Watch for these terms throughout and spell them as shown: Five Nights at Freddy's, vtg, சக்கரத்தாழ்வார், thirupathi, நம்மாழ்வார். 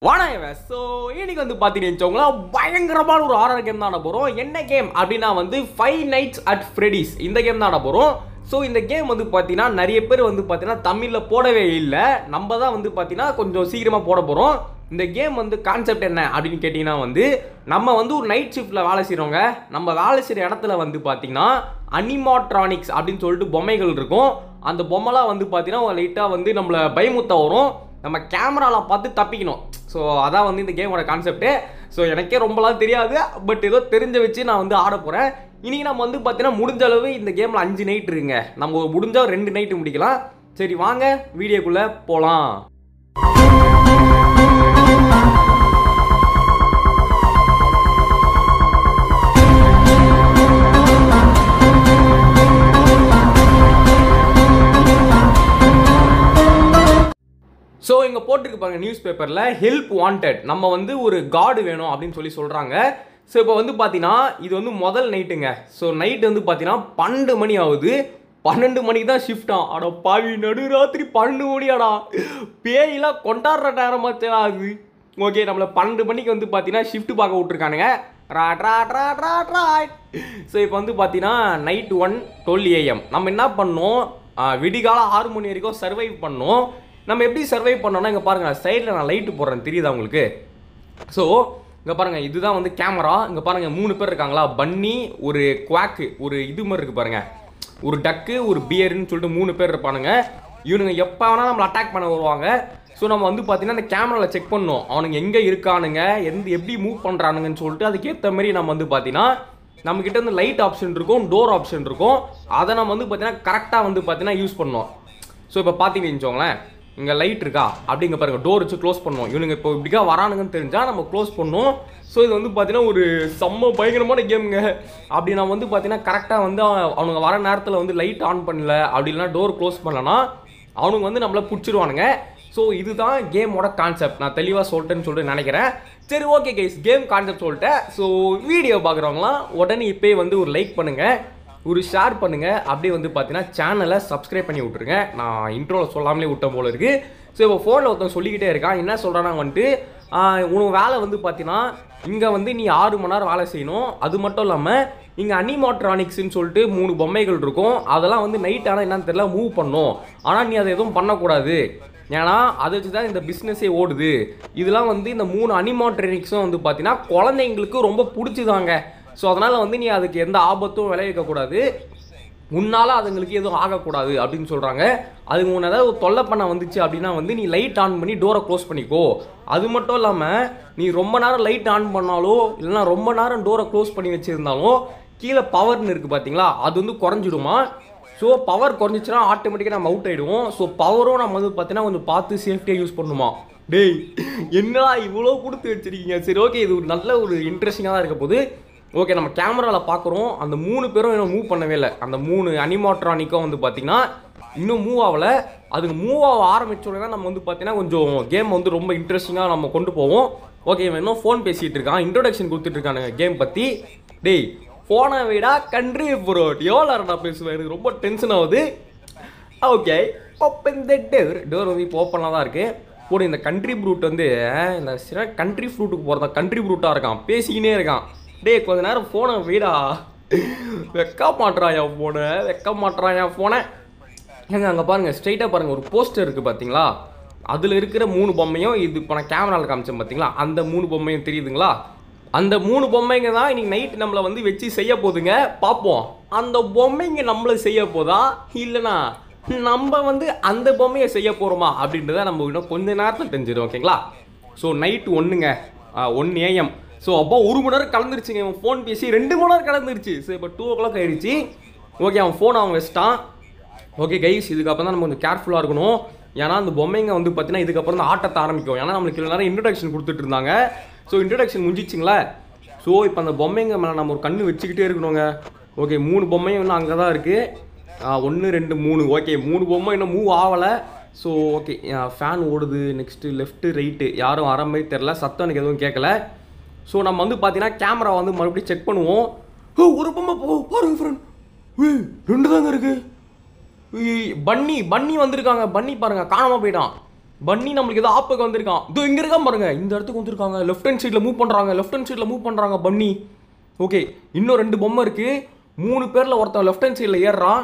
So, இன்னைக்கு வந்து பாத்தீங்கன்னா பயங்கரமான ஒரு ஹாரர் கேம் தான் போறோம். என்ன கேம் அப்படினா வந்து Five Nights at Freddy's இந்த கேம் தான் போறோம். சோ இந்த கேம் வந்து பாத்தீங்கன்னா நிறைய பேர் வந்து பாத்தீங்கன்னா தமிழ்ல போடவே இல்ல. நம்ம தான் வந்து பாத்தீங்கன்னா கொஞ்சம் சீக்கிரமா போட போறோம். இந்த கேம் வந்து கான்செப்ட் என்ன அப்படினு கேட்டினா வந்து நம்ம வந்து ஒரு நைட் ஷிஃப்ட்ல வேலை செய்றோங்க. நம்ம வேலை செய்ற இடத்துல வந்து பாத்தீங்கன்னா அனிமாட்ரானிக்ஸ் அப்படினு சொல்லிட்டு பொம்மைகள் இருக்கும். அந்த பொம்மைலாம் வந்து பாத்தீங்கன்னா லைட்டா வந்து நம்மள பயமுறுத்த வரும். நம்ம கேமரால பார்த்து தப்பிக்கணும். ஸோ அதான் வந்து இந்த கேமோட கான்செப்ட்டு. ஸோ எனக்கே ரொம்பலாம் தெரியாது, பட் ஏதோ தெரிஞ்ச வச்சு நான் வந்து ஆட போகிறேன். இன்றைக்கி நம்ம வந்து பார்த்தீங்கன்னா முடிஞ்ச அளவு இந்த கேமில் 5 நைட் இருக்குங்க. நம்ம முடிஞ்சால் 2 நைட்டு முடிக்கலாம். சரி வாங்க வீடியோக்குள்ளே போகலாம். ஸோ இங்கே போட்டிருக்கு பாருங்கள் நியூஸ் பேப்பரில் ஹெல்ப் வாண்டட், நம்ம வந்து ஒரு கார்டு வேணும் அப்படின்னு சொல்லி சொல்கிறாங்க. ஸோ இப்போ வந்து பார்த்தீங்கன்னா இது வந்து முதல் நைட்டுங்க. ஸோ நைட்டு வந்து பார்த்தீங்கன்னா 12 மணி ஆகுது. 12 மணிக்கு தான் ஷிஃப்ட் ஆகும். ஆடா பாவி, நடு ராத்திரி 12 மணி ஆடா, பேயெல்லாம் கொண்டாடுற நேரமாச்சு ஆகுது. ஓகே, நம்மளை 12 மணிக்கு வந்து பார்த்தீங்கன்னா ஷிஃப்ட் பார்க்க விட்ருக்கானுங்க. ஸோ இப்போ வந்து பார்த்தீங்கன்னா நைட் 1 12 AM நம்ம என்ன பண்ணோம், விடிகால 6 மணி வரைக்கும் சர்வைவ் பண்ணோம். நம்ம எப்படி சர்வைவ் பண்ணோம்னா இங்கே பாருங்கள், சைடில் நான் லைட்டு போடுறேன், தெரியுதா உங்களுக்கு? ஸோ இங்கே பாருங்கள், இதுதான் வந்து கேமரா. இங்கே பாருங்கள் 3 பேர் இருக்காங்களா, பன்னி, ஒரு குவாக்கு, ஒரு இது மாதிரி இருக்குது பாருங்கள், ஒரு டக்கு, ஒரு பியர்னு சொல்லிட்டு 3 பேர் இருப்பானுங்க. இவனுங்க எப்போ வேணால் நம்மளை அட்டாக் பண்ண வருவாங்க. ஸோ நம்ம வந்து பார்த்தீங்கன்னா அந்த கேமராவில் செக் பண்ணோம், அவனுங்க எங்கே இருக்கானுங்க, எப்படி மூவ் பண்ணுறானுங்கன்னு சொல்லிட்டு அதுக்கேற்ற மாதிரி நம்ம வந்து பார்த்தீங்கன்னா நம்மக்கிட்ட வந்து லைட் ஆப்ஷன் இருக்கும், டோர் ஆப்ஷன் இருக்கும். அதை நம்ம வந்து பார்த்தீங்கன்னா கரெக்டாக வந்து பார்த்தீங்கன்னா யூஸ் பண்ணோம். ஸோ இப்போ பார்த்தீங்கன்னு வச்சுக்கோங்களேன், இங்கே லைட் இருக்கா அப்படிங்க பாருங்கள், டோர் வச்சு க்ளோஸ் பண்ணுவோம். இவனுங்க இப்போ இப்படிக்கா வரானுங்கன்னு தெரிஞ்சால் நம்ம க்ளோஸ் பண்ணுவோம். ஸோ இது வந்து பார்த்தீங்கன்னா ஒரு செம்ம பயங்கரமான கேமுங்க. அப்படி நான் வந்து பார்த்தீங்கன்னா கரெக்டாக வந்து அவனுங்க வர நேரத்தில் வந்து லைட் ஆன் பண்ணல அப்படின்னா டோர் க்ளோஸ் பண்ணலன்னா அவனுங்க வந்து நம்மளை பிடிச்சிருவானுங்க. ஸோ இதுதான் கேமோட கான்செப்ட், நான் தெளிவாக சொல்லிட்டேன்னு சொல்லிட்டு நினைக்கிறேன். சரி ஓகே கைஸ், கேம் கான்செப்ட் சொல்லிட்டேன். ஸோ வீடியோ பார்க்குறவங்களாம் உடனே இப்போயே வந்து ஒரு லைக் பண்ணுங்கள், ஒரு ஷேர் பண்ணுங்கள், அப்படியே வந்து பார்த்தீங்கன்னா சேனலை சப்ஸ்கிரைப் பண்ணி விட்ருங்க. நான் இன்ட்ரோவில் சொல்லாமலே விட்ட போல இருக்குது. ஸோ இப்போ ஃபோனில் ஒருத்தன் சொல்லிக்கிட்டே இருக்கான், என்ன சொல்கிறானா வந்துட்டு, உனக்கு வேலை வந்து பார்த்தீங்கன்னா இங்கே வந்து நீ 6 மணி நேரம் வேலை செய்யணும். அது மட்டும் இல்லாமல் இங்கே அனிமாட்ரானிக்ஸ்ன்னு சொல்லிட்டு 3 பொம்மைகள் இருக்கும். அதெல்லாம் வந்து நைட் ஆனால் என்னன்னு தெரியல மூவ் பண்ணும். ஆனால் நீ அதை எதுவும் பண்ணக்கூடாது, ஏன்னா அதை வச்சு தான் இந்த பிஸ்னஸே ஓடுது. இதெல்லாம் வந்து இந்த 3 அனிமாட்ரானிக்ஸும் வந்து பார்த்தீங்கன்னா குழந்தைங்களுக்கு ரொம்ப பிடிச்சிதாங்க. ஸோ அதனால் வந்து நீ அதுக்கு எந்த ஆபத்தும் விளைவிக்கக்கூடாது, முன்னால் அதுங்களுக்கு எதுவும் ஆகக்கூடாது அப்படின்னு சொல்கிறாங்க. அதுக்கு முன்னே ஏதாவது ஒரு தொல்லை பண்ண வந்துச்சு அப்படின்னா வந்து நீ லைட் ஆன் பண்ணி டோரை க்ளோஸ் பண்ணிக்கோ. அது மட்டும் இல்லாமல் நீ ரொம்ப நேரம் லைட் ஆன் பண்ணாலோ இல்லைனா ரொம்ப நேரம் டோரை க்ளோஸ் பண்ணி வச்சுருந்தாலும் கீழே பவர்னு இருக்குது பார்த்தீங்களா, அது வந்து குறைஞ்சிடுமா. ஸோ பவர் குறைஞ்சிச்சுன்னா ஆட்டோமேட்டிக்காக நம்ம அவுட் ஆகிடுவோம். ஸோ பவரும் நம்ம வந்து பார்த்தீங்கன்னா கொஞ்சம் பார்த்து சேஃப்டியாக யூஸ் பண்ணணுமா. டேய் என்னடா இவ்வளோ கொடுத்து வச்சுருக்கீங்க. சரி ஓகே, இது ஒரு நல்ல ஒரு இன்ட்ரெஸ்டிங்காக தான் இருக்க போகுது. ஓகே, நம்ம கேமராவில் பார்க்குறோம், அந்த 3 பேரும் இன்னும் மூவ் பண்ணவே இல்லை. அந்த 3 அனிமாட்ரானிக்கும் வந்து பார்த்திங்கன்னா இன்னும் மூவ் ஆகலை. அதுக்கு மூவ் ஆக ஆரம்பித்தோடனே நம்ம வந்து பார்த்திங்கன்னா கொஞ்சம் கேம் வந்து ரொம்ப இன்ட்ரெஸ்டிங்காக நம்ம கொண்டு போவோம். ஓகே, இவன் இன்னும் ஃபோன் பேசிகிட்டு இருக்கான், இன்ட்ரோடக்ஷன் கொடுத்துட்ருக்கானுங்க கேம் பற்றி. டேய் ஃபோனை விடா கண்ட்ரி ப்ரோட் எவ்வளோ நேரம்டா பேசுவேன், எனக்கு ரொம்ப டென்ஷன் ஆகுது. Okay, open the door, door வந்து இப்போ ஓப்பனாக தான் இருக்குது. போட இந்த கண்ட்ரி ப்ரூட் வந்து இந்த கண்ட்ரி ஃப்ரூட்டுக்கு போகிறதா, கண்ட்ரி ப்ரூட்டாக இருக்கான், பேசிக்கினே இருக்கான். டே கொஞ்ச நேரம் ஃபோனை வீடா, வெக்க மாட்டுறான் என் ஃபோனை, வெக்க மாட்டுறான் என் ஃபோனை. ஏங்க அங்கே பாருங்கள், ஸ்ட்ரைட்டாக பாருங்கள், ஒரு போஸ்டர் இருக்குது பார்த்தீங்களா, அதில் இருக்கிற 3 பொம்மையும் இது இப்போ நான் கேமராவில் காமிச்சேன் பார்த்தீங்களா, அந்த 3 பொம்மையும் தெரியுதுங்களா. அந்த 3 பொம்மைங்க தான் இன்றைக்கி நைட் நம்மளை வந்து வச்சு செய்ய போதுங்க. பார்ப்போம் அந்த பொம்மைங்க நம்மளை செய்ய போதா இல்லைனா நம்ம வந்து அந்த பொம்மையை செய்ய போகிறோமா அப்படின்றத நம்ம இன்னும் கொஞ்சம் நேரத்தில் தெரிஞ்சிடும். ஓகேங்களா, ஸோ நைட்டு 1 AM. ஸோ அப்போ 1 மணி நேரம் கலந்துருச்சுங்க, அவன் ஃபோன் பேசி 2 மணி நேரம் கலந்துருச்சு. ஸோ இப்போ 2 o'clock ஆகிடுச்சு. ஓகே, அவன் ஃபோன் அவன் வச்சிட்டான். ஓகே கைஸ், இதுக்கப்புறம் தான் நம்ம கொஞ்சம் கேர்ஃபுல்லாக இருக்கணும், ஏன்னா அந்த பொம்மைங்க வந்து பார்த்தீங்கன்னா இதுக்கப்புறம் தான் ஆட்டத்தை ஆரம்பிக்கும். ஏன்னா நம்மளுக்கு இவ்வளோ நேரம் இன்ட்ரடக்ஷன் கொடுத்துட்டு இருந்தாங்க. So introduction முடிஞ்சிச்சிங்களா. ஸோ இப்போ அந்த பொம்மைங்க மேலே நம்ம ஒரு கண்ணு வச்சுக்கிட்டே இருக்கணுங்க. ஓகே, 3 பொம்மையும் இன்னும் அங்கே தான் இருக்குது, 1 2 3. ஓகே, 3 பொம்மை இன்னும் மூவ் ஆகலை. ஸோ ஓகே, ஃபேன் ஓடுது. நெக்ஸ்ட்டு லெஃப்ட்டு ரைட்டு யாரும் வர மாதிரி தெரில, சத்தம் எனக்கு எதுவும் கேட்கல. ஸோ நம்ம வந்து பார்த்தீங்கன்னா கேமரா வந்து மறுபடியும் செக் பண்ணுவோம். ஓ, ஒரு பொம்மை பாருங்க ஃப்ரெண்ட், ஏய் 2 தாங்க இருக்குது. பன்னி பன்னி வந்திருக்காங்க, பன்னி பாருங்கள் காணாமல் போயிட்டான். Bunny namukku edha aappa vandirukam idu inga irukam parunga indha edathukku vandirukanga left hand side la move pandranga bunny okay inno rendu bomma irukku moonu perla ortha left hand side la yerran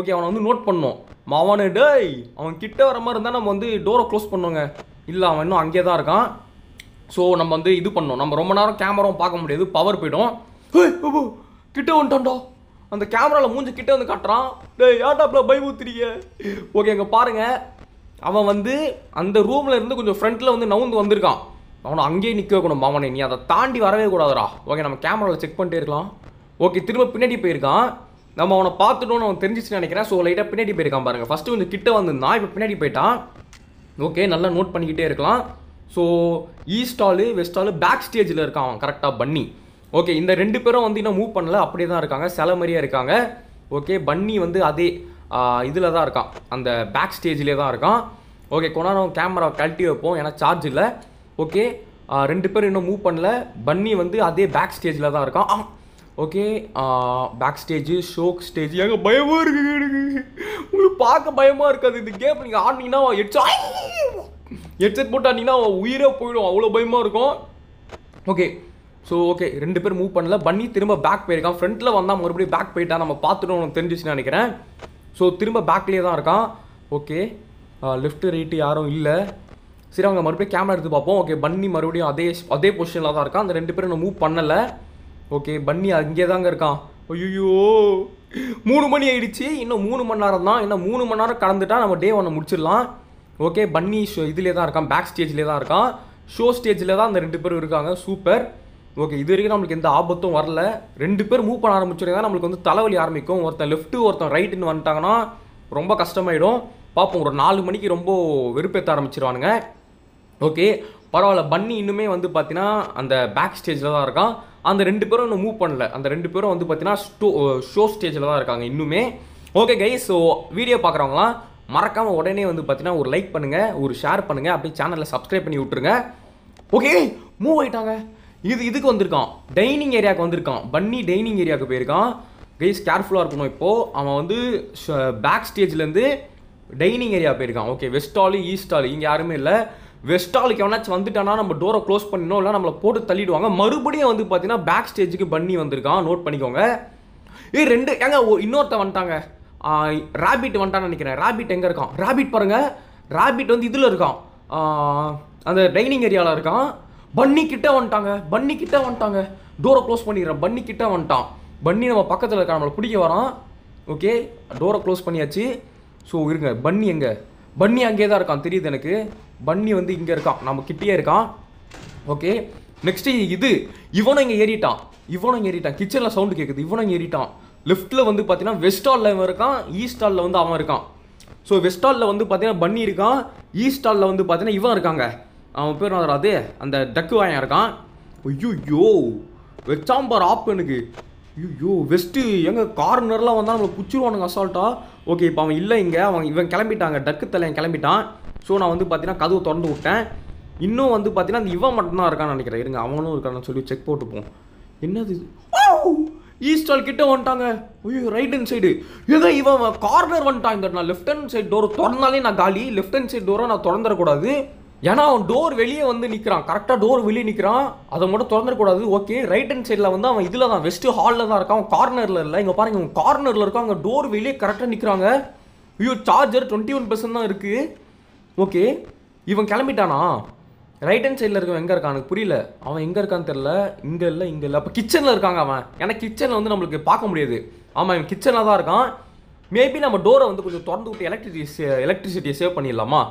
okay avana vandu note pannom mavane dei avan kitta vara maari irundha nam vandu door close pannunga illa avan inno ange da irukan so nam vandu idu pannom nam romba naram camera paaka mudiyadhu power poidum hey babu kitta vandanda andha camera la moonja kitta vandu kaatran dei yaada bla bye uthiriye okay inga paarenga அவன் வந்து அந்த ரூம்ல இருந்து கொஞ்சம் ஃப்ரண்ட்ல வந்து நவுந்து வந்திருக்கான் அவன அங்கேயே நிக்க வைக்கணும் மாமனே நீ அதை தாண்டி வரவே கூடாதுடா ஓகே நம்ம கேமரால செக் பண்ணிட்டே இருக்கலாம் ஓகே திரும்ப பின்னாடி போயிருக்கான் நம்ம அவனை பார்த்துட்டோம்னு அவன் தெரிஞ்சிச்சு நினைக்கிறேன் சோ லைட்டா பின்னாடி போயிருக்கான் பாருங்க ஃபர்ஸ்ட் வந்து கிட்ட வந்து நான் இப்ப பின்னாடி போய்ட்டான் ஓகே நல்லா நோட் பண்ணிக்கிட்டே இருக்கலாம் so east hall west hall back ஸ்டேஜ்ல இருக்கான் அவன் கரெக்ட்டா பண்ணி ஓகே இந்த ரெண்டு பேரும் வந்து இன்னும் மூவ் பண்ணல அப்படியே தான் இருக்காங்க சலமரியா இருக்காங்க ஓகே பண்ணி வந்து அதே இதில தான் இருக்கான் அந்த பேக் ஸ்டேஜ்லயே தான் இருக்கான் ஓகே கொனாரம் கேமரா கழட்டி வைப்போம் ஏனா சார்ஜ் இல்ல ஓகே ரெண்டு பேரும் இன்னும் மூவ் பண்ணல பன்னி வந்து அதே பேக் ஸ்டேஜ்ல தான் இருக்கான் ஓகே பேக் ஸ்டேஜ் ஷோக் ஸ்டேஜ் ஏங்க பயமா இருக்கு உங்களுக்கு பார்க்க பயமா இருக்காது இந்த கேம் நீங்க ஆடுனீங்கனா ஹெட்செட் போட்டு ஆடுனீங்கனா உயிரே போய்டும் அவ்வளவு பயமா இருக்கும் ஓகே சோ ஓகே ரெண்டு பேரும் மூவ் பண்ணல பன்னி திரும்ப பேக் போயிருக்கான் ஃப்ரண்ட்ல வந்தா மறுபடியும் பேக் போயிட்டா நம்ம பாத்துட்டோம்னு தெரிஞ்சிச்சு நினைக்கிறேன் சோ திரும்ப பேக்லயே தான் இருக்கான் ஓகே லெஃப்ட் ரைட் யாரும் இல்ல சரி அவங்க மறுபடியும் கேமரா எடுத்து பாப்போம் ஓகே பன்னி மறுபடியும் அதே பொசிஷன்ல தான் இருக்கான் அந்த ரெண்டு பேரும் மூவ் பண்ணல ஓகே பன்னி அங்கேயே தான் இருக்கான் ஐயோ 3 மணி ஆயிடுச்சு இன்னும் 3 மணி நேரம் தான் இன்னும் 3 மணி நேரம் கடந்துட்டா நம்ம டே 1 முடிச்சிரலாம் ஓகே பன்னி இதுலயே தான் இருக்கான் பேக் ஸ்டேஜ்லயே தான் இருக்கான் ஷோ ஸ்டேஜ்ல தான் அந்த ரெண்டு பேரும் இருக்காங்க சூப்பர் ஓகே இது வரைக்கும் நமக்கு எந்த ஆபத்தும் வரல ரெண்டு பேர் மூவ் பண்ண ஆரம்பிச்சறதால நமக்கு வந்து தலைவலி ஆரம்பிக்கும் ஒருத்தன் லெஃப்ட் ஒருத்தன் ரைட்னு வந்துட்டாங்கனா ரொம்ப கஷ்டமாயிடும் பாப்போம் ஒரு 4 மணிக்கு ரொம்ப வெறுப்பேத்த ஆரம்பிச்சிடுவானுங்க ஓகே பரவாயில்லை பன்னி இன்னுமே வந்து பாத்தினா அந்த பேக் ஸ்டேஜ்ல தான் இருக்கான் அந்த ரெண்டு பேரும் இன்னும் மூவ் பண்ணல அந்த ரெண்டு பேரும் வந்து பாத்தினா ஷோ ஸ்டேஜ்ல தான் இருக்காங்க இன்னுமே ஓகே गाइस சோ வீடியோ பார்க்கறவங்க மறக்காம உடனே வந்து பாத்தினா ஒரு லைக் பண்ணுங்க ஒரு ஷேர் பண்ணுங்க அப்படியே சேனலை Subscribe பண்ணி விட்டுருங்க ஓகே மூவ் ஆயிட்டாங்க இதுக்கு வந்திருக்கான் டைனிங் ஏரியாக்கு வந்திருக்கான் பன்னி டைனிங் ஏரியாக்கு போயிருக்கான் கைஸ் கேர்ஃபுல்லா இருக்கணும் இப்போ அவன் வந்து பேக் ஸ்டேஜ்ல இருந்து டைனிங் ஏரியா போயிருக்கான் okay west hall east hall இங்க யாருமே இல்ல வெஸ்ட் ஹாலுக்கு எவனாச்சும் வந்துட்டானா நம்ம டோரை க்ளோஸ் பண்ணணும் இல்ல நம்மள போட்டு தள்ளிடுவாங்க மறுபடியும் வந்து பாத்தீங்கன்னா பேக் ஸ்டேஜுக்கு பன்னி வந்திருக்கான் நோட் பண்ணிக்கோங்க ஏய் ரெண்டு ஏங்க இன்னொருத்த வந்துட்டாங்க ராபிட் வந்துட்டான்னு நினைக்கிறேன் ராபிட் எங்க இருக்கான் ராபிட் பாருங்க ராபிட் வந்து இதுல இருக்கான் அந்த டைனிங் ஏரியால இருக்கான் பன்னி கிட்ட வந்துட்டாங்க டோரை க்ளோஸ் பண்ணிடுறேன் பன்னி கிட்ட வந்துட்டான் பன்னி நம்ம பக்கத்தில் இருக்க நம்மளை பிடிக்க வரான் ஓகே டோரை க்ளோஸ் பண்ணியாச்சு ஸோ இருங்க பன்னி எங்கே பன்னி அங்கேயே தான் இருக்கான் தெரியுது எனக்கு பன்னி வந்து இங்கே இருக்கான் நம்ம கிட்டேயே இருக்கான் ஓகே நெக்ஸ்ட்டு இவனும் இங்கே ஏறிட்டான் கிச்சனில் சவுண்டு கேட்குது லெஃப்ட்டில் வந்து பார்த்தீங்கன்னா வெஸ்ட் ஹாலில் இவன் இருக்கான் ஈஸ்ட் ஹாலில் வந்து அவன் இருக்கான் ஸோ வெஸ்ட் ஹாலில் வந்து பார்த்தீங்கன்னா பன்னி இருக்கான் ஈஸ்ட் ஹாலில் வந்து பார்த்தீங்கன்னா இவன் இருக்காங்க அவன் பேர் வராது அந்த டக்கு வாயம் இருக்கான் ஐயோ வெச்சாம்பார் ஆப் எனக்கு ஐயோ வெஸ்ட்டு எங்கே கார்னர்லாம் வந்தால் நம்மளை பிடிச்சிருவானுங்க அசால்ட்டா ஓகே இப்போ அவன் இல்லை இங்கே இவன் கிளம்பிட்டாங்க டக்கு தலையன் கிளம்பிட்டான் ஸோ நான் வந்து பார்த்தீங்கன்னா கதவு திறந்து விட்டேன் இன்னும் வந்து பார்த்தீங்கன்னா அந்த இவன் மட்டும்தான் இருக்கான்னு நினைக்கிறேன் இருங்க அவனும் இருக்கான்னு சொல்லி செக் போட்டுப்போம் என்னது ஈஸ்ட் ஹால் கிட்ட வந்துட்டாங்க ஐயோ ரைட் ஹேண்ட் சைடு ஏதோ இவன் கார்னர் வந்துட்டான் இந்த நான் லெஃப்ட் ஹேண்ட் சைடு டோர் திறந்தாலே நான் காலி லெஃப்ட் ஹேண்ட் சைடு டோரை நான் திறந்துடக்கூடாது ஏன்னா அவன் டோர் வெளியே வந்து நிற்கிறான் கரெக்டாக டோர் வெளியே நிற்கிறான் அதை மட்டும் திறந்துடக்கூடாது ஓகே ரைட் ஹேண்ட் சைடில் வந்து அவன் இதில் தான் வெஸ்ட் ஹாலில் தான் இருக்கான் அவன் கார்னரில் இல்லை இங்கே பாருங்க அவன் கார்னரில் இருக்கான் அங்கே டோர் வெளியே கரெக்டாக நிற்கிறாங்க ஐயோ சார்ஜர் 21% தான் இருக்குது ஓகே இவன் கிளம்பிட்டானா ரைட் ஹேண்ட் சைடில் இருக்கவன் எங்கே இருக்கான் எனக்கு புரியல அவன் எங்கே இருக்கான்னு தெரில இங்கே இல்லை அப்போ கிச்சனில் இருக்காங்க அவன் ஏன்னா கிச்சனில் வந்து நம்மளுக்கு பார்க்க முடியாது ஆமாம் இவன் கிச்சனில் தான் இருக்கான் மேபி நம்ம டோரை வந்து கொஞ்சம் திறந்து விட்டு எலக்ட்ரிசிட்டியை சேவ் பண்ணிடலாமா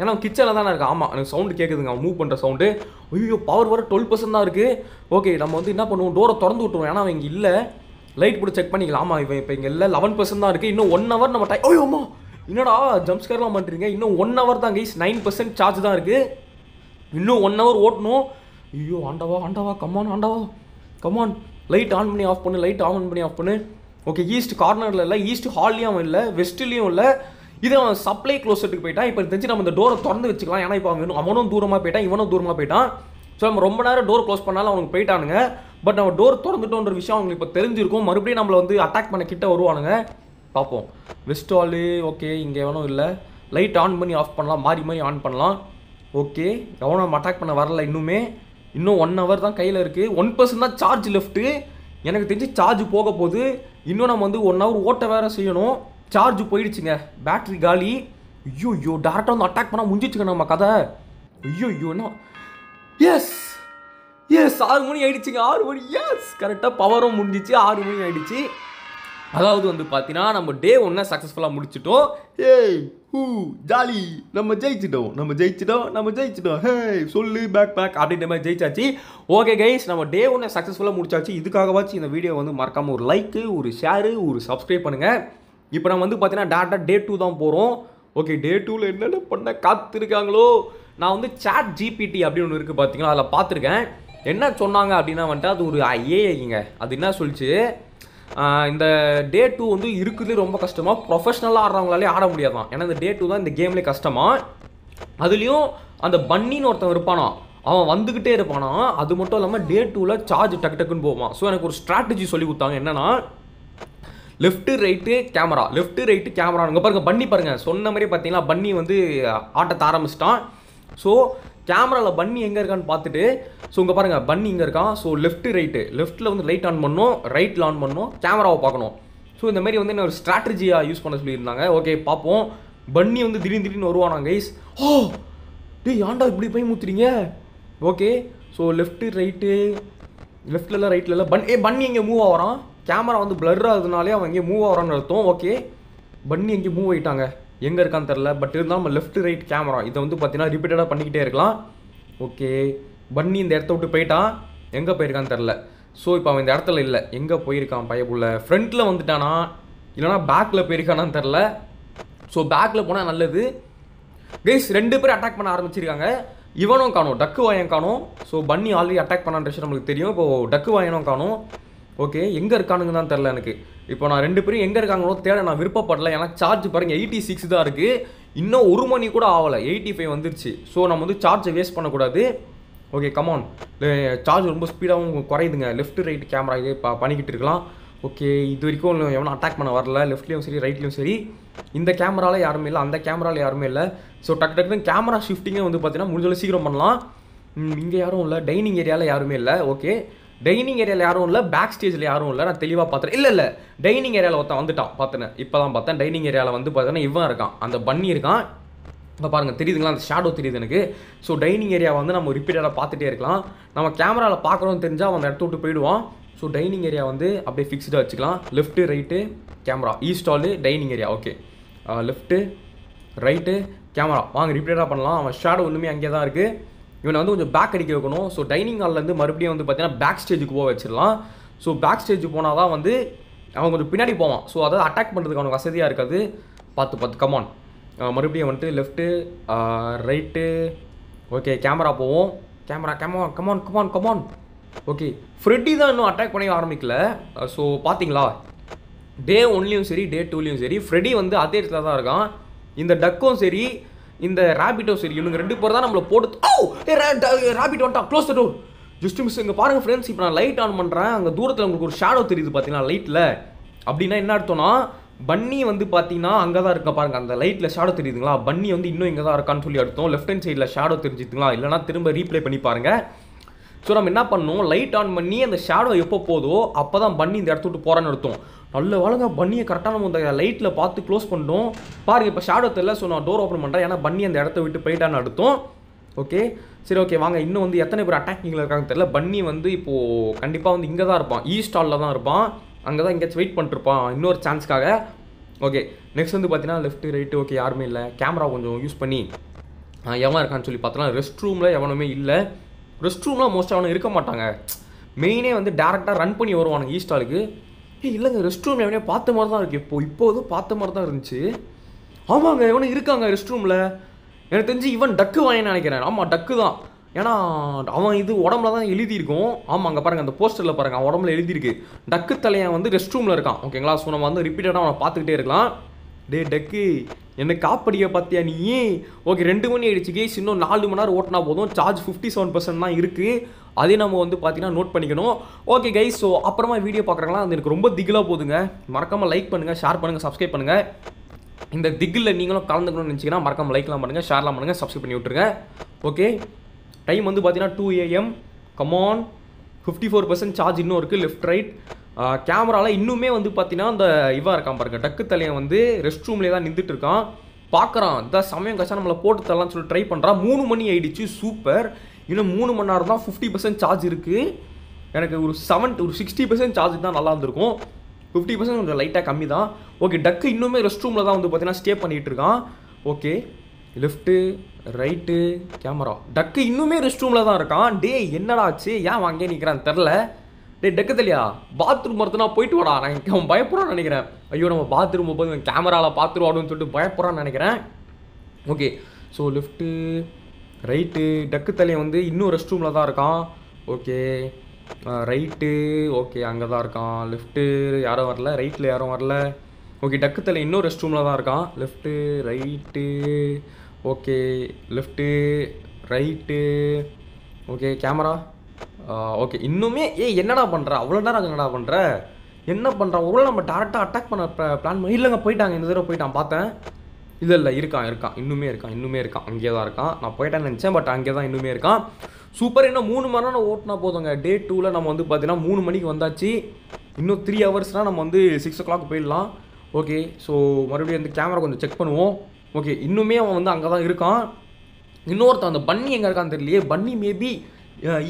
ஏன்னா அவன் கிச்சனில் தானே இருக்கான் ஆமாம் எனக்கு சவுண்டு கேட்குதுங்க அவன் மூவ் பண்ணுற சவுண்டு ஐயோ பவர் வர 12% தான் இருக்குது ஓகே நம்ம வந்து என்ன பண்ணுவோம் டோரை திறந்து விட்டுவோம் ஏன்னா அவன் இங்கே இல்லை லைட் போட்டு செக் பண்ணிக்கலாம் ஆமாம் இவன் இப்போ இங்கே இல்லை 11% தான் இருக்குது இன்னும் 1 hour நம்ம டைம் ஐயோ அம்மா என்னடா ஜம்ப்ஸ்கேர்லாம் பண்ணுறீங்க இன்னும் 1 hour தான் கைஸ் 9% சார்ஜ் தான் இருக்குது இன்னும் 1 hour ஓட்டணும் ஐயோ ஆண்டவா கமான் லைட் ஆன் பண்ணி ஆஃப் பண்ணு ஓகே ஈஸ்ட் கார்னரில் இல்லை ஈஸ்ட் ஹால்லையும் இல்லை வெஸ்ட்லேயும் இல்லை இது அவன் சப்ளை க்ளோசெட்டுக்கு போயிட்டான் இப்போ தெரிஞ்சு நம்ம இந்த டோரை திறந்து வச்சுக்கலாம் ஏன்னா இப்போ அவன் தூரமாக போயிட்டான் ஸோ நம்ம ரொம்ப நேரம் டோர் க்ளோஸ் பண்ணாலும் அவனுக்கு போயிட்டானுங்க பட் நம்ம டோர் திறந்துட்டோன்ற விஷயம் அவங்களுக்கு இப்போ தெரிஞ்சிருக்கும் மறுபடியும் நம்மளை வந்து அட்டாக் பண்ண கிட்ட வருவானுங்க பார்ப்போம் வெஸ்ட் ஹாலு ஓகே இங்கே எவனும் இல்லை லைட் ஆன் பண்ணி ஆஃப் பண்ணலாம், மாறி மாறி ஆன் பண்ணலாம். ஓகே, எவனும் அட்டாக் பண்ண வரல. இன்னும் 1 hour தான் கையில் இருக்குது. 1% தான் சார்ஜ் லெஃப்ட்டு. எனக்கு தெரிஞ்சு சார்ஜ் போக போது இன்னும் நம்ம வந்து 1 hour ஓட்ட வேறு செய்யணும். சார்ஜ் போயிடுச்சுங்க, பேட்ரி காலி. ஐயோ ஐயோ, டேரெக்டாக வந்து அட்டாக் பண்ணால் முடிஞ்சிச்சுங்க நம்ம கதை. ஐயோ ஐயோண்ணா, எஸ் எஸ் 6 மணி ஆகிடுச்சிங்க. 6 மணி, எஸ் கரெக்டாக பவரும் முடிஞ்சிச்சு. 6 மணி ஆகிடுச்சு. அதாவது வந்து பார்த்தீங்கன்னா நம்ம டே 1 சக்ஸஸ்ஃபுல்லாக முடிச்சிட்டோம். ஏய் ஹூ ஜாலி, நம்ம ஜெயிச்சிட்டோம். ஹே சொல்லு பேக் பேக் அப்படின்ற மாதிரி ஜெயிச்சாச்சு. ஓகே கைஸ், நம்ம டே 1 சக்ஸஸ்ஃபுல்லாக முடிச்சாச்சு. இதுக்காகவாச்சு இந்த வீடியோ வந்து மறக்காமல் ஒரு லைக்கு, ஒரு ஷேரு, ஒரு சப்ஸ்கிரைப் பண்ணுங்கள். இப்போ நம்ம வந்து பார்த்தீங்கன்னா டேரெக்டாக டே 2 தான் போகிறோம். ஓகே, டே 2வில் என்னென்ன பண்ண காத்திருக்காங்களோ, நான் வந்து சாட் ஜிபிடி அப்படின்னு ஒன்று இருக்குது பார்த்தீங்களா, அதில் பார்த்துருக்கேன். என்ன சொன்னாங்க அப்படின்னா வந்துட்டு, அது ஒரு ஏஐங்க. அது என்ன சொல்லிச்சு, இந்த டே 2 வந்து இருக்கிறதுலேயே ரொம்ப கஷ்டமாக, ப்ரொஃபஷ்னலாக ஆடுறவங்களாலே ஆட முடியாதான். ஏன்னா இந்த டே 2 தான் இந்த கேம்லேயே கஷ்டமாக. அதுலேயும் அந்த பன்னின்னு ஒருத்தன் இருப்பானா, அவன் வந்துக்கிட்டே இருப்பானா. அது மட்டும் இல்லாமல் டே 2வில் சார்ஜ் டக்கு டக்குன்னு போவான். ஸோ எனக்கு ஒரு ஸ்ட்ராட்டஜி சொல்லி கொடுத்தாங்க. என்னென்னா லெஃப்ட்டு ரைட்டு கேமரா. அங்கே பாருங்கள் பன்னி, பாருங்கள் சொன்ன மாதிரி பார்த்தீங்கன்னா பன்னி வந்து ஆட்டத்தை ஆரம்பிச்சிட்டான். ஸோ கேமராவில் பன்னி எங்கே இருக்கான்னு பார்த்துட்டு, ஸோ இங்கே பாருங்கள் பன்னி இங்கே இருக்கான். ஸோ லெஃப்ட்டில் வந்து ரைட் ஆன் பண்ணணும், ரைட்டில் ஆன் பண்ணணும், கேமராவை பார்க்கணும். ஸோ இந்த மாதிரி வந்து என்ன ஒரு ஸ்ட்ராட்டஜியாக யூஸ் பண்ண சொல்லியிருந்தாங்க. ஓகே பார்ப்போம். பன்னி வந்து திடீர்னு வருவானா கைஸ். ஓ டே, ஏன்டா இப்படி போய் மூத்துறீங்க. ஓகே, ஸோ லெஃப்ட்லலாம் ரைட்லலாம் பன்னி இங்கே மூவ் ஆகிறான். கேமரா வந்து பிளர் ஆகுதுனாலே அவன் இங்கே மூவ் ஆகிறான்னு அர்த்தம். ஓகே, பன்னி இங்கே மூவ் ஆகிட்டாங்க. எங்கே இருக்கான்னு தெரில, பட் இருந்தாலும் நம்ம லெஃப்ட் ரைட் கேமரா இதை வந்து பார்த்தீங்கன்னா ரிப்பீட்டடாக பண்ணிக்கிட்டே இருக்கலாம். ஓகே, பன்னி இந்த இடத்த விட்டு போயிட்டான். எங்கே போயிருக்கான்னு தெரில. ஸோ இப்போ அவன் இந்த இடத்துல இல்லை, எங்கே போயிருக்கான் பயப்புள்ள, ஃப்ரண்ட்டில் வந்துட்டானா இல்லைனா பேக்கில் போயிருக்கானான்னு தெரில. ஸோ பேக்கில் போனால் நல்லது. கைஸ் 2 பேர் அட்டாக் பண்ண ஆரம்பிச்சிருக்காங்க. இவனும் காணும், டக்கு வாயன் காணும். ஸோ பன்னி ஆல்ரெடி அட்டாக் பண்ணான்ற விஷயம் நம்மளுக்கு தெரியும். இப்போது டக்கு வாயனும் காணும். ஓகே, எங்கே இருக்கானுங்க தான் தெரில எனக்கு. இப்போ நான் 2 பேரும் எங்கே இருக்காங்களோ தேட நான் விருப்பப்படல. ஏன்னா சார்ஜ் பாருங்கள் 86 தான் இருக்குது. இன்னும் 1 மணி கூட ஆகலை, 85 வந்துருச்சு. ஸோ நம்ம வந்து சார்ஜை வேஸ்ட் பண்ணக்கூடாது. ஓகே கமான், சார்ஜ் ரொம்ப ஸ்பீடாகவும் குறையுதுங்க. லெஃப்ட் ரைட் கேமரா இதே பண்ணிக்கிட்டு இருக்கலாம். ஓகே, இது வரைக்கும் எவனும் அட்டாக் பண்ண வரல, லெஃப்ட்லேயும் சரி ரைட்லேயும் சரி. இந்த கேமராவில் யாருமே இல்லை, அந்த கேமராவில் யாருமே இல்லை. ஸோ டக்குன்னு கேமரா ஷிஃப்டிங்கே வந்து பார்த்தீங்கன்னா முடிஞ்சளவு சீக்கிரம் பண்ணலாம். இங்கே யாரும் இல்லை, டைனிங் ஏரியாவில் யாருமே இல்லை. ஓகே, டைனிங் ஏரியாவில் யாரும் இல்லை, பேக் ஸ்டேஜில் யாரும் இல்லை. நான் தெளிவாக பார்த்தேன். இல்லை டைனிங் ஏரியாவில் ஒருத்தன் வந்துட்டான் பார்த்தேன். இப்போ தான் பார்த்தேன் டைனிங் ஏரியாவில் வந்து பார்த்தீங்கன்னா இவன் இருக்கான், அந்த பன்னி இருக்கான். இப்போ பாருங்கள் தெரியுதுங்களா, அந்த ஷேடோ தெரியுது எனக்கு. ஸோ டைனிங் ஏரியாவை வந்து நம்ம ரிப்பீட்டடாக பார்த்துட்டே இருக்கலாம். நம்ம கேமராவில் பார்க்குறோன்னு தெரிஞ்சால் அவன் இடத்த விட்டு போயிடுவான். ஸோ டைனிங் ஏரியா வந்து அப்படியே ஃபிக்ஸ்டாக வச்சுக்கலாம். Left right camera, east hall dining area. Okay, left right camera வாங்க ரிப்பீட்டடாக பண்ணலாம். அவன் ஷேடோ ஒன்றுமே அங்கே தான் இருக்குது. இவனை வந்து கொஞ்சம் பேக் அடிக்க வைக்கணும். ஸோ டைனிங் ஹால்லேருந்து மறுபடியும் வந்து பார்த்தீங்கன்னா பேக் ஸ்டேஜுக்கு போக வச்சிடலாம். ஸோ பேக் ஸ்டேஜுக்கு போனால் தான் வந்து அவன் கொஞ்சம் பின்னாடி போவான். ஸோ அதாவது அட்டாக் பண்ணுறதுக்கு அவனுக்கு வசதியாக இருக்காது. பார்த்து கமான். மறுபடியும் வந்துட்டு லெஃப்ட்டு ரைட்டு. ஓகே, கேமரா போவோம். கமான். ஓகே, ஃப்ரெட்டி தான் இன்னும் அட்டாக் பண்ணி ஆரம்பிக்கல. ஸோ பார்த்தீங்களா டே 1லேயும் சரி டே 2லேயும் சரி ஃப்ரெட்டி வந்து அதே இடத்துல தான் இருக்கான். இந்த டக்கும் சரி இந்த ராபிட்டும் சரி, இவங்க 2 பேர் தான் நம்மளை போட்டு. ஓ ராபிட் வந்துட்டான், close the door. Just miss. இங்கே பாருங்கள் ஃப்ரெண்ட்ஸ், இப்போ நான் லைட் ஆன் பண்ணுறேன். அங்கே தூரத்தில் உங்களுக்கு ஒரு ஷேடோ தெரியுது பார்த்தீங்கன்னா லைட்டில். அப்படின்னா என்ன அர்த்தம்னா பன்னி வந்து பார்த்தீங்கன்னா அங்கே தான் இருக்க. பாருங்கள் அந்த லைட்டில் ஷேடோ தெரியுதுங்களா, பன்னி வந்து இன்னும் இங்கே தான் இருக்கான்னு சொல்லி அர்த்தம். லெஃப்ட் ஹேண்ட் சைடில் ஷேடோ தெரிஞ்சுதுங்களா, இல்லைனா திரும்ப ரீப்ளே பண்ணி பாருங்கள். ஸோ நம்ம என்ன பண்ணணும், லைட் ஆன் பண்ணி அந்த ஷேடோ எப்போ போதோ அப்போ தான் பன்னி இந்த இடத்த விட்டு போகிறான்னு அர்த்தம். நல்ல வாழுங்க, பன்னியை கரெக்டாக நம்ம இந்த லைட்டில் பார்த்து க்ளோஸ் பண்ணிட்டோம். பாருங்கள் இப்போ ஷேடோ தெரியல. ஸோ நான் டோர் ஓப்பன் பண்ணுறேன், ஏன்னா பன்னி அந்த இடத்த விட்டு போயிட்டான்னு அர்த்தம். ஓகே சரி, ஓகே வாங்க. இன்னும் வந்து எத்தனை பேர் அட்டாக்கிங்கில் இருக்காங்கன்னு தெரியல. பன்னி வந்து இப்போது கண்டிப்பாக வந்து இங்கே தான் இருப்பான், ஈஸ்ட் ஹாலில் தான் இருப்பான். அங்கே தான் எங்கேயாச்சும் வெயிட் பண்ணிட்டுருப்பான் இன்னொரு சான்ஸ்க்காக. ஓகே, நெக்ஸ்ட் வந்து பார்த்தீங்கன்னா லெஃப்ட்டு ரைட்டு. ஓகே, யாருமே இல்லை. கேமரா கொஞ்சம் யூஸ் பண்ணி எவன் இருக்கான்னு சொல்லி பார்த்தோன்னா ரெஸ்ட் ரூமில் எவனுமே இல்லை. ரெஸ்ட் ரூம்லாம் மோஸ்ட்டாக அவனும் இருக்க மாட்டாங்க. மெயினே வந்து டேரெக்டாக ரன் பண்ணி வருவானுங்க ஈஸ்ட் ஹாலுக்கு. இல்லைங்க, ரெஸ்ட் ரூமில் எவனே பார்த்த மாதிரி தான் இருக்குது. இப்போது பார்த்த மாதிரி தான் இருந்துச்சு. ஆமாங்க, எவனும் இருக்காங்க ரெஸ்ட் ரூமில். எனக்கு தெரிஞ்சு இவன் டக்கு வாங்கன்னு நினைக்கிறேன். ஆமாம் டக்கு தான், ஏன்னா அவன் இது உடம்புல தான் எழுதியிருக்கும். ஆமாம், அங்கே பாருங்கள் அந்த போஸ்டரில் பாருங்கள், அவன் உடம்புல எழுதியிருக்கு டக்கு தலையன் வந்து ரெஸ்ட் ரூமில் இருக்கான். ஓகேங்களா, ஸோ நம்ம வந்து ரிப்பீட்டடாக அவனை பார்த்துக்கிட்டே இருக்கலாம். டே டக்கு, என்ன காப்படியை பார்த்தியா நீ. ஓகே, 2 மணி ஆகிடுச்சு கேஸ். இன்னும் 4 மணி நேரம் ஓட்டினா போதும். சார்ஜ் 57% தான் இருக்குது. அதே நம்ம வந்து பார்த்தீங்கன்னா நோட் பண்ணிக்கணும். ஓகே கைஸ், ஸோ அப்புறமா வீடியோ பார்க்குறாங்களா, அது எனக்கு ரொம்ப திகிலாக போதுங்க. மறக்காமல் லைக் பண்ணுங்கள், ஷேர் பண்ணுங்கள், சப்ஸ்கிரைப் பண்ணுங்கள். இந்த திகில் நீங்களும் கலந்துக்கணும்னு நினச்சிங்கன்னா மறக்காம லைக்லாம் பண்ணுங்கள், ஷேர்லாம் பண்ணுங்கள், சப்ஸ்கிரைப் பண்ணி விட்டுருங்க. ஓகே, டைம் வந்து பார்த்தீங்கன்னா 2 AM. கமான், 54% சார்ஜ் இன்னும் இருக்குது. லெஃப்ட் ரைட் கேமராவில் இன்னுமே வந்து பார்த்தீங்கன்னா அந்த இவா இருக்கான் பாருங்க, டக்கு தலையை வந்து ரெஸ்ட் ரூம்லேயே தான் நின்றுட்டு இருக்கான். பார்க்குறான் இந்த சமயம் கஷ்டம் நம்மளை போட்டு தரலான்னு சொல்லி ட்ரை பண்ணுறான். 3 மணி ஆயிடுச்சு. சூப்பர், இன்னும் 3 மணி நேரம் தான். 50% சார்ஜ் இருக்குது. எனக்கு ஒரு 60% சார்ஜ் தான் நல்லா இருந்திருக்கும். 50% கொஞ்சம் லைட்டாக கம்மி தான். ஓகே, டக்கு இன்னுமே ரெஸ்ட் ரூமில் தான் வந்து பார்த்தீங்கன்னா ஸ்டே பண்ணிகிட்டு இருக்கான். ஓகே, லெஃப்ட்டு ரைட்டு கேமரா, டக்கு இன்னுமே ரெஸ்ட் ரூமில் தான் இருக்கான். டே என்னடா ஆச்சு, ஏன் வாங்கே நிற்கிறான்னு தெரில. டே டக்கு தெரியா, பாத்ரூம் வரதுனா போயிட்டு வாடா, நான் அவன் பயப்படுறான்னு நினைக்கிறேன். ஐயோ நம்ம பாத்ரூம் போது கேமராவில் பார்த்துருவாடுன்னு சொல்லிட்டு பயப்படுறான்னு நினைக்கிறேன். ஓகே, ஸோ லெஃப்ட்டு ரைட்டு டக்கு தலையை வந்து இன்னும் ரெஸ்ட் ரூமில் தான் இருக்கான். ஓகே ரைட்டு, ஓகே அங்கே தான் இருக்கான். லெஃப்ட்டு யாரும் வரல, ரைட்டில் யாரும் வரல. ஓகே, டக்கு தலை இன்னும் ரெஸ்ட் ரூமில் தான் இருக்கான். Left right, okay left right, okay camera, okay இன்னுமே. என்னடா பண்ணுற அவ்வளோ நேரம், என்னடா பண்ணுற, என்ன பண்ணுறான்? ஒரு நம்ம டேரெக்டாக அட்டாக் பண்ண பிளான் பண்ணி இல்லைங்க போயிட்டாங்க, இந்த தடவை போயிட்டான் பார்த்தேன். இல்லை இல்லை இருக்கான் இருக்கான் இன்னுமே இருக்கான் இன்னுமே இருக்கான், அங்கேயே தான் இருக்கான். நான் போயிட்டான்னு நினச்சேன், பட் அங்கே தான் இன்னுமே இருக்கான். சூப்பர், இன்னும் 3 மணி நேரம் ஓட்டினா போதுங்க. டே 2ல் நம்ம வந்து பார்த்தீங்கன்னா 3 மணிக்கு வந்தாச்சு. இன்னும் 3 ஹவர்ஸ்னால் நம்ம வந்து 6 o'clock போயிடலாம். ஓகே, ஸோ மறுபடியும் வந்து கேமரா கொஞ்சம் செக் பண்ணுவோம். ஓகே, இன்னுமே அவன் வந்து அங்கே தான் இருக்கான். இன்னொருத்தன் அந்த பன்னி எங்கே இருக்கான்னு தெரியலையே. பன்னி மேபி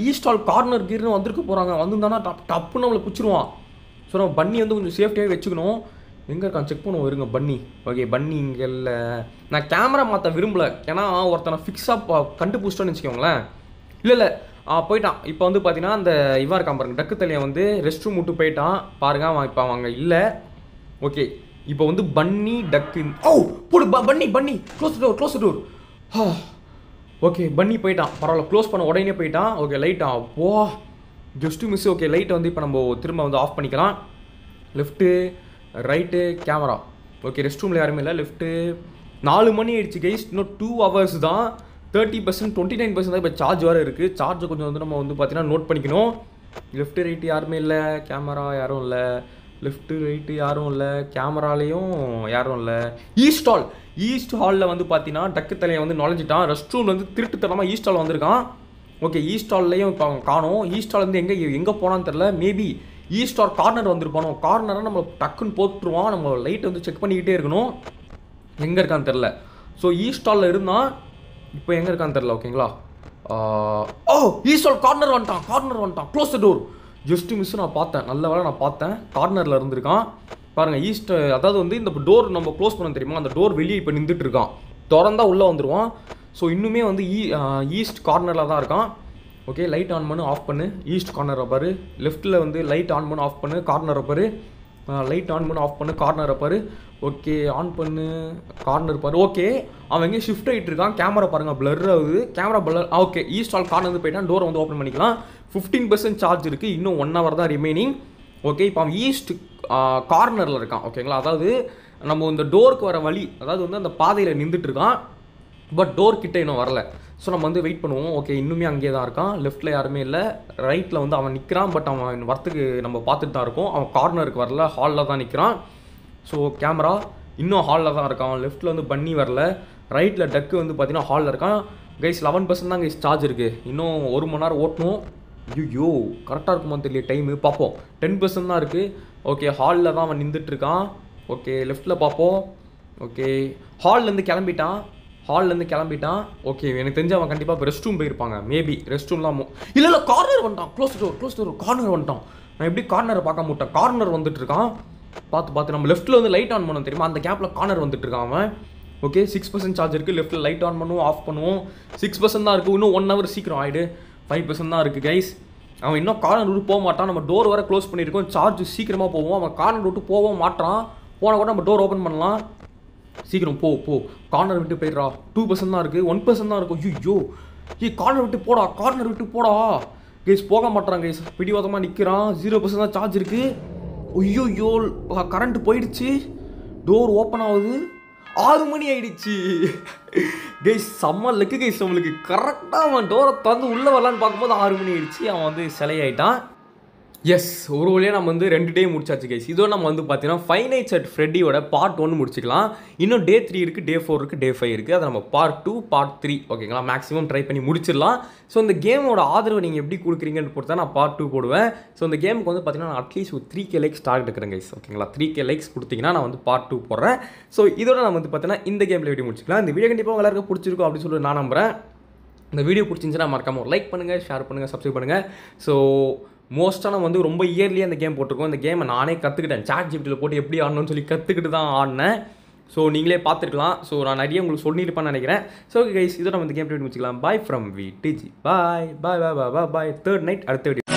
ஈஸ்டால் கார்னர் கீர்னு வந்துருக்க போகிறாங்க. வந்துருந்தானா டப்புன்னு நம்மளை பிடிச்சிருவான். ஸோ நம்ம பன்னி வந்து கொஞ்சம் சேஃப்டியாகவே வச்சுக்கணும். எங்கே இருக்கான் செக் பண்ணுவோம், இருங்க. பன்னி, ஓகே பன்னி இங்கே இல்லை. நான் கேமரா மாற்ற விரும்பலை, ஏன்னா ஒருத்தனை ஃபிக்ஸாக கண்டுபிடிச்சிட்டோன்னு வச்சுக்கோங்களேன். இல்லை இல்லை போயிட்டான். இப்போ வந்து பார்த்தீங்கன்னா அந்த இவா இருக்கான் பாருங்க, டக்கு தலையை வந்து ரெஸ்ட் ரூம் விட்டு போயிட்டான் பாருங்க. அவன் இப்போ அவங்க இல்லை. ஓகே, இப்போ வந்து பன்னி டக்கு ஓ போடு பன்னி பன்னி close door close door. Okay பன்னி போயிட்டான், பரவாயில்ல க்ளோஸ் பண்ண உடனே போயிட்டான். ஓகே லைட்டா போ ஜஸ்ட்டு மிஸ். ஓகே லைட்டை வந்து இப்போ நம்ம திரும்ப வந்து ஆஃப் பண்ணிக்கலாம். Left right camera, okay rest ரூமில் யாருமே இல்லை. லெஃப்ட்டு 4 மணி ஆயிடுச்சு கைஸ். இன்னும் 2 hours தான். 30% 29% தான் இப்போ சார்ஜ் வேறு இருக்குது. சார்ஜை கொஞ்சம் வந்து நம்ம வந்து பார்த்தீங்கன்னா நோட் பண்ணிக்கணும். லெஃப்ட்டு ரைட்டு யாருமே இல்லை, கேமரா யாரும் இல்லை. லெஃப்ட்டு ரைட்டு யாரும் இல்லை, கேமராலேயும் யாரும் இல்லை. ஈஸ்ட் ஹாலில் வந்து பார்த்தீங்கன்னா டக்கு தலையை வந்து நுழைஞ்சிட்டான். ரெஸ்ட் ரூமில் வந்து திருட்டுத்தனமாக ஈஸ்ட் ஹால் வந்திருக்கான். ஓகே, ஈஸ்ட் ஹால்லையும் இப்போ அவன் காணும். ஈஸ்ட் ஹால் வந்து எங்கே போனான்னு தெரில. மேபி ஈஸ்ட் ஹால் கார்னர் வந்திருப்பானோ. கார்னராக நம்ம டக்குன்னு போட்டுருவான். நம்ம லைட்டை வந்து செக் பண்ணிக்கிட்டே இருக்கணும். எங்கே இருக்கான்னு தெரில. ஸோ ஈஸ்ட் ஹாலில் இருந்தால் இப்போ எங்கே இருக்கான்னு தெரில. ஓகேங்களா, ஓ ஈஸ்ட் ஹால் கார்னர் வந்துட்டான் close the door. Just miss, நான் பார்த்தேன், நல்ல வேலை நான் பார்த்தேன். கார்னரில் இருந்திருக்கான் பாருங்கள். ஈஸ்ட் அதாவது வந்து இந்த டோர் நம்ம க்ளோஸ் பண்ண தெரியுமா, அந்த டோர் வெளியே இப்போ நின்றுட்டு இருக்கான். திறந்தா உள்ளே வந்துடுவான். ஸோ இன்னுமே வந்து ஈஸ்ட் கார்னரில் தான் இருக்கான். ஓகே லைட் ஆன் பண்ணு, ஆஃப் பண்ணு. ஈஸ்ட் கார்னர் பாரு, லெஃப்ட்டில் வந்து லைட் ஆன் பண்ணு, ஆஃப் பண்ணு. கார்னரை பாரு, லைட் ஆன் பண்ணு, ஆஃப் பண்ணு. கார்னரை பாரு, ஓகே ஆன் பண்ணு. கார்னர் பாரு, ஓகே அவன் எங்கேயும் ஷிஃப்ட் ஆகிட்டு இருக்கான். கேமரா பாருங்கள் பிளர் ஆகுது, camera blur. Okay east hall corner வந்து போயிட்டான். டோரை வந்து ஓப்பன் பண்ணிக்கலாம். 15% சார்ஜ் இருக்குது. இன்னும் 1 hour தான் ரிமைனிங். ஓகே, இப்போ அவன் ஈஸ்ட் கார்னரில் இருக்கான். ஓகேங்களா, அதாவது நம்ம இந்த டோருக்கு வர வழி, அதாவது வந்து அந்த பாதையில் நின்றுட்டுருக்கான். பட் டோர் கிட்டே இன்னும் வரல. ஸோ நம்ம வந்து வெயிட் பண்ணுவோம். ஓகே இன்னுமே அங்கேயே தான் இருக்கான். லெஃப்ட்டில் யாருமே இல்லை, ரைட்டில் வந்து அவன் நிற்கிறான். பட் அவன் வரத்துக்கு நம்ம பார்த்துட்டு தான் இருக்கோம். அவன் கார்னருக்கு வரல, ஹாலில் தான் நிற்கிறான். ஸோ கேமரா இன்னும் ஹாலில் தான் இருக்கான். லெஃப்ட்டில் வந்து பன்னி வரல, ரைட்டில் டக்கு வந்து பார்த்தீங்கன்னா ஹாலில் இருக்கான். கைஸ் 11% தான் கைஸ் சார்ஜ் இருக்குது. இன்னும் 1 மணி நேரம் ஓட்டணும். ஐயோ கரெக்டாக இருக்குமான்னு தெரியல டைமு, பார்ப்போம். 10% தான் இருக்குது. ஓகே ஹாலில் தான் அவன் நின்றுட்டுருக்கான். ஓகே லெஃப்ட்டில் பார்ப்போம். ஓகே ஹால்லேருந்து கிளம்பிட்டான். ஓகே எனக்கு தெரிஞ்சு அவன் கண்டிப்பாக இப்போ ரெஸ்ட் ரூம் போயிருப்பாங்க. மேபி ரெஸ்ட் ரூம் தான். இல்லை கார்னர் வந்துட்டான். க்ளோஸ் டோர் கார்னர் வந்துட்டான். நான் எப்படி கார்னரை பார்க்க மாட்டேன். கார்னர் வந்துட்டு இருக்கான், பார்த்து நம்ம லெஃப்ட்டில் வந்து லைட் ஆன் பண்ணோம் தெரியுமா, அந்த கேப்பில் கார்னர் வந்துட்டு இருக்கான் அவன். ஓகே 6% சார்ஜ் இருக்குது. லெஃப்ட்டில் லைட் ஆன் பண்ணுவோம், ஆஃப் பண்ணுவோம். 6% தான் இருக்குது. இன்னும் 1 hour சீக்கிரம் ஆகிடு. 5% தான் இருக்குது கைஸ். அவன் இன்னும் கார்னர் ரூட் போக மாட்டான். நம்ம டோர் வேறு க்ளோஸ் பண்ணியிருக்கோம். சார்ஜ் சீக்கிரமாக போவோம். அவன் கார்னர் ரூட்டு போக மாட்டான். போனால் கூட நம்ம டோர் ஓப்பன் பண்ணலாம். சீக்கிரம் போ கார்னர் விட்டு போயிடுறா. 2% தான் இருக்குது. 1% தான் இருக்கும். ஐயோ கார்னர் விட்டு போடா, கைஸ் போக மாட்டான் கைஸ், பிடிவாதமாக நிற்கிறான். 0% தான் சார்ஜ் இருக்குது. ஐயோ கரண்ட் போயிடுச்சு. டோர் ஓப்பன் ஆகுது. 6 மணி ஆயிடுச்சு கைஸ். செம்ம லக்கு கைஸ் நம்மளுக்கு. கரெக்டாக அவன் டோரை திறந்து உள்ளே வரலான்னு பார்க்கும்போது 6 மணி ஆயிடுச்சு. அவன் வந்து சிலையாயிட்டான். Yes, we have done 2 days. This is Five Nights at Freddy's part 1. This day 3, day 4, day 5. That is part 2, part 3. Okay, maximum try to. So, the game is part 2. So, the game at least 3k likes target. Okay, 3k likes part 2. So, this is the game. If you like this video, like, share, subscribe. So, most of them ரொம்ப இயர்லியா இந்த game போட்டுருக்கோம். இந்த கேமை நானே கத்துக்கிட்டேன். Chat ஜிபிடில போட்டு எப்படி ஆடணும்னு சொல்லி கத்துக்கிட்டு தான் ஆடுனேன். சோ நீங்களே பார்த்துக்கலாம். சோ நான் நிறைய உங்களுக்கு சொல்லிருப்பேன்னு நினைக்கிறேன். சோ ஓகே गाइस, இதோட நம்ம இந்த கேம் ப்ளே முடிச்சுக்கலாம். Bye from vtg. Bye bye bye bye bye. 3rd night அடுத்த வீடியோ.